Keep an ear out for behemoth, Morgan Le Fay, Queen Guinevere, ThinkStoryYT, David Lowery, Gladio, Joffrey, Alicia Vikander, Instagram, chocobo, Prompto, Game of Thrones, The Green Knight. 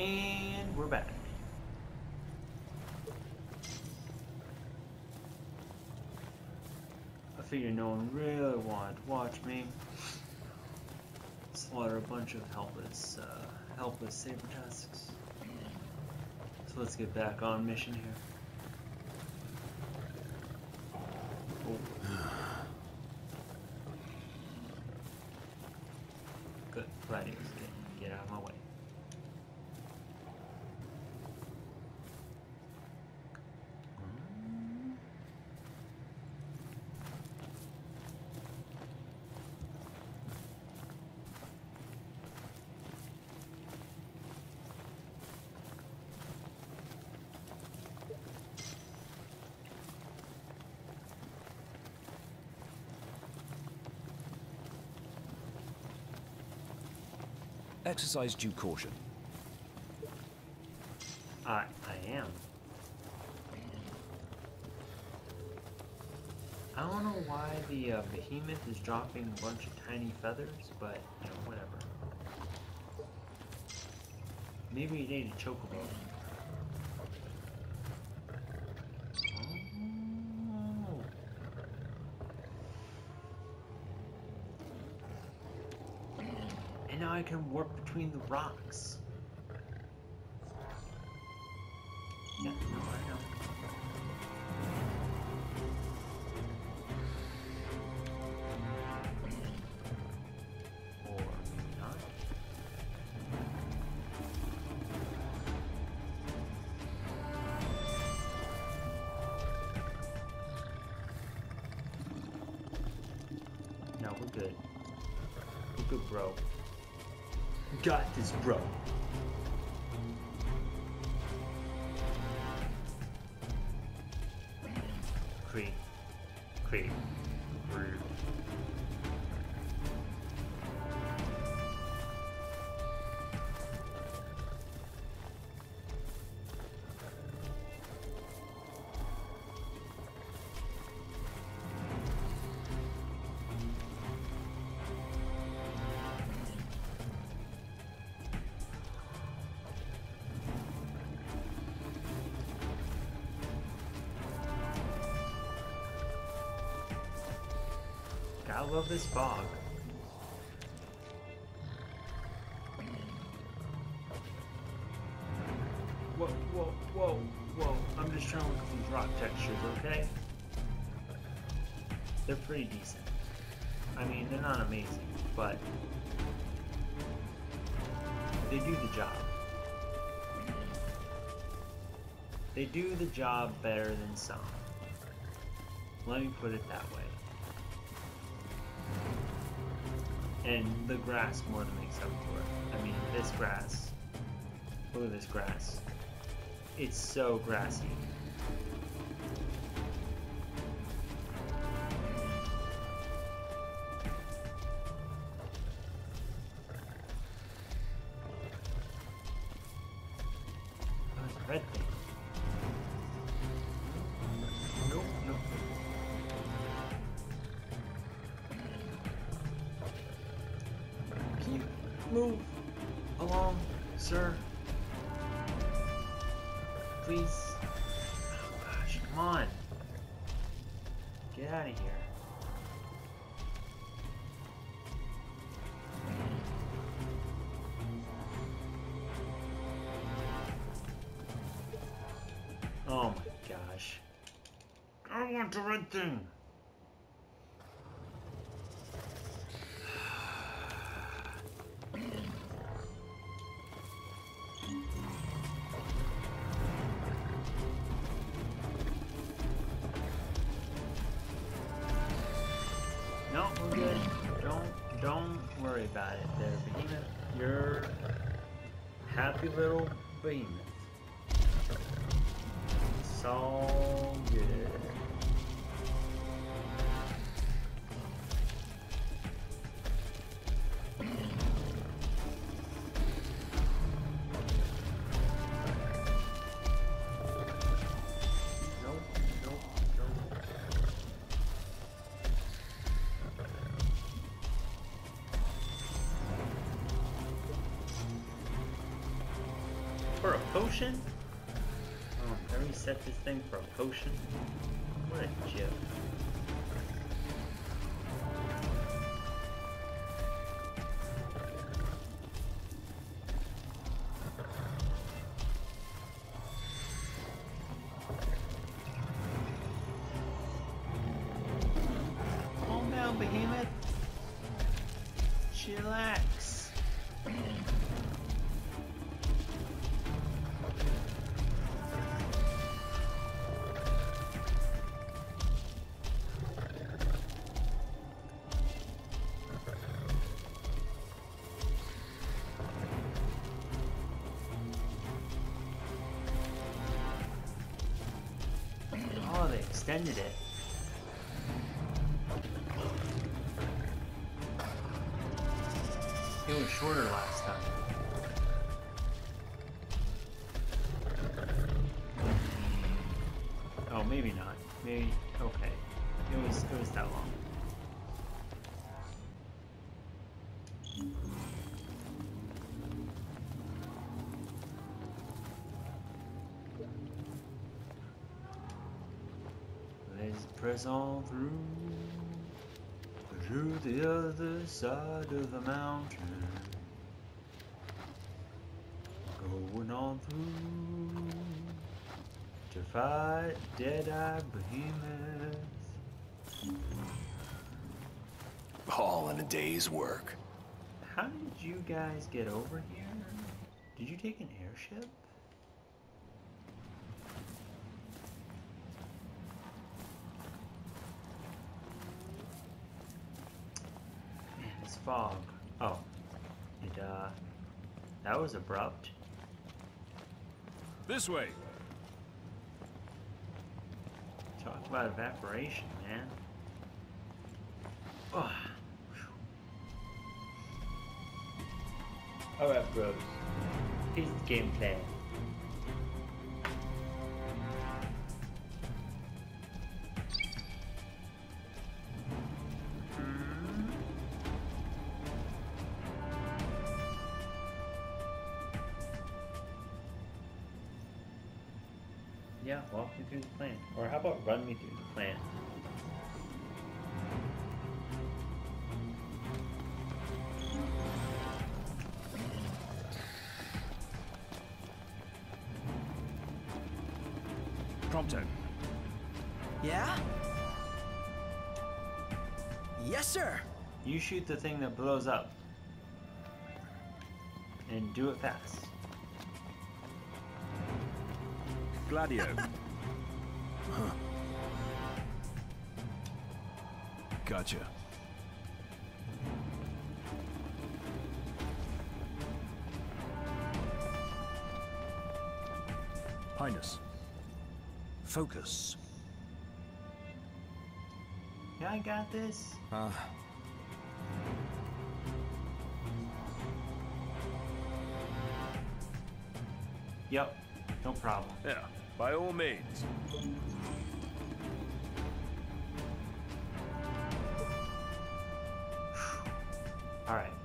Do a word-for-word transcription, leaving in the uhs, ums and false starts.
And we're back. I figure no one really wanted to watch me slaughter a bunch of helpless, uh, helpless saber tusks. So let's get back on mission here. Good, Gladio's good. Get out of my way. Exercise due caution. I, I am. I don't know why the uh, behemoth is dropping a bunch of tiny feathers, but you know, whatever. Maybe it ate a chocobo. Now I can warp between the rocks. Yeah, no, I know. Or not. No, we're good. We're good, bro. Got this, bro. Creep. Creep. Creep. I love this fog. Whoa, whoa, whoa, whoa. I'm just trying to look at these rock textures, okay? They're pretty decent. I mean, they're not amazing, but they do the job. They do the job better than some. Let me put it that way. And the grass more than makes up for it. I mean, this grass. Look at this grass. It's so grassy. Oh, it's a red thing. Move along, sir. Please. Oh gosh, come on. Get out of here. Oh my gosh. I want the red thing. No, we're good. Don't, don't worry about it there, behemoth. You're happy little behemoth. It's all good. for a potion? Oh, I reset this thing for a potion? What a joke. Behemoth, chillax. Oh, they extended it. It was shorter last time. Oh, maybe not. Maybe, okay. It was, it was that long. Let's press on through. To the other side of the mountain, going on through to fight Dead-Eyed Behemoth. All in a day's work. How did you guys get over here? Did you take an airship? Fog. Oh, it, uh, that was abrupt. This way. Talk about evaporation, man. Oh. Alright, bros. This is gameplay. Yeah, walk me through the plan. Or how about run me through the plan? Prompto. Yeah? Yes, sir! You shoot the thing that blows up. And do it fast. Gladio. Huh. Gotcha. Highness. Focus. Yeah, I got this. Uh. Yep. No problem. Yeah. By all means. All right.